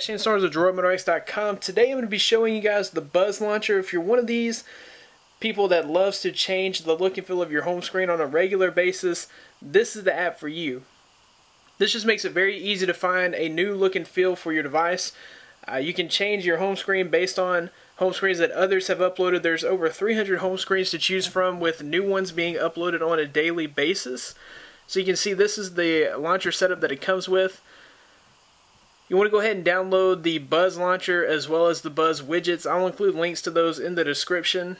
back, Shane Starnes with DroidModderX.com. Today I'm going to be showing you guys the Buzz Launcher. If you're one of these people that loves to change the look and feel of your home screen on a regular basis, this is the app for you. This just makes it very easy to find a new look and feel for your device. You can change your home screen based on home screens that others have uploaded. There's over 300 home screens to choose from, with new ones being uploaded on a daily basis. So you can see this is the launcher setup that it comes with. You want to go ahead and download the Buzz Launcher as well as the Buzz Widgets. I'll include links to those in the description.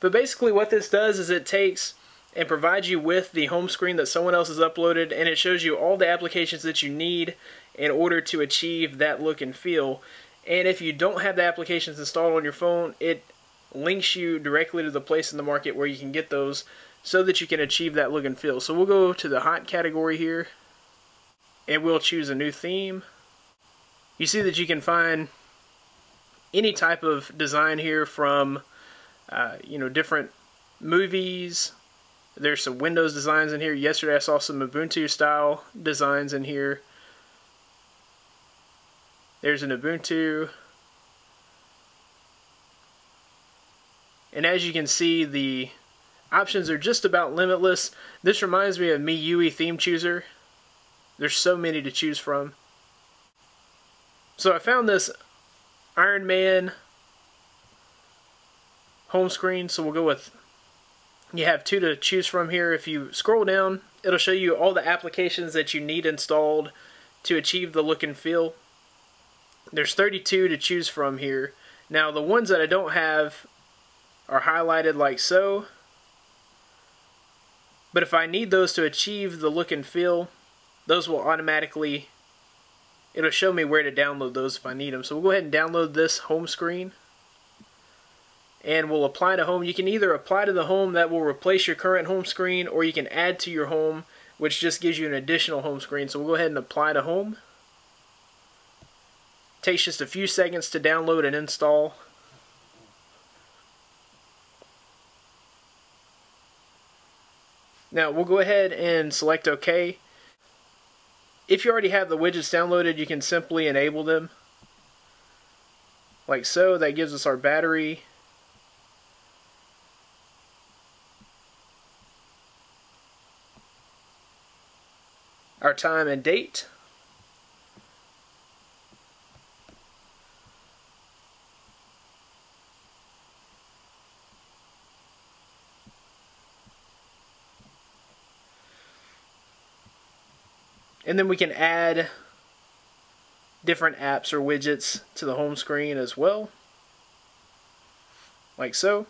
But basically what this does is it takes and provides you with the home screen that someone else has uploaded, and it shows you all the applications that you need in order to achieve that look and feel. And if you don't have the applications installed on your phone, it links you directly to the place in the market where you can get those so that you can achieve that look and feel. So we'll go to the hot category here, and we'll choose a new theme. You see that you can find any type of design here, from different movies. There's some Windows designs in here. Yesterday I saw some Ubuntu style designs in here. There's an Ubuntu. And as you can see, the options are just about limitless. This reminds me of Miui Theme Chooser. There's so many to choose from. So I found this Iron Man home screen, so we'll go with, you have two to choose from here. If you scroll down, it'll show you all the applications that you need installed to achieve the look and feel. There's 32 to choose from here. Now the ones that I don't have are highlighted like so, but if I need those to achieve the look and feel, those will automatically, it'll show me where to download those if I need them. So we'll go ahead and download this home screen, and we'll apply to home. You can either apply to the home, that will replace your current home screen, or you can add to your home, which just gives you an additional home screen. So we'll go ahead and apply to home. Takes just a few seconds to download and install. Now we'll go ahead and select OK. If you already have the widgets downloaded, you can simply enable them like so. That gives us our battery. Our time and date. And then we can add different apps or widgets to the home screen as well, like so.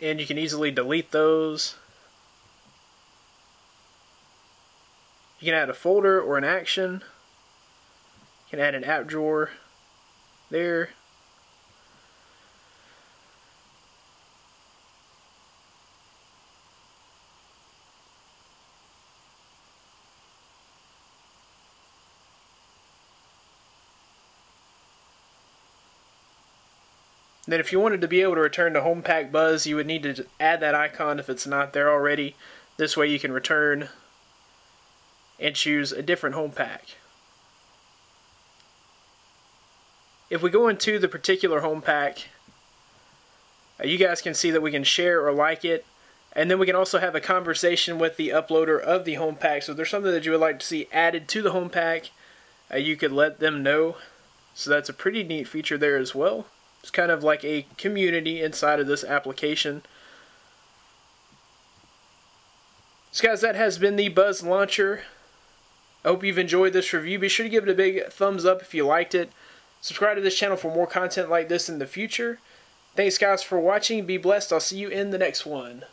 And you can easily delete those. You can add a folder or an action. You can add an app drawer there. Then if you wanted to be able to return to HomePack Buzz, you would need to add that icon if it's not there already. This way you can return and choose a different home pack. If we go into the particular home pack, you guys can see that we can share or like it, and then we can also have a conversation with the uploader of the home pack. So if there's something that you would like to see added to the home pack, you could let them know. So that's a pretty neat feature there as well. It's kind of like a community inside of this application. So guys, that has been the Buzz Launcher. I hope you've enjoyed this review. Be sure to give it a big thumbs up if you liked it. Subscribe to this channel for more content like this in the future. Thanks guys for watching. Be blessed. I'll see you in the next one.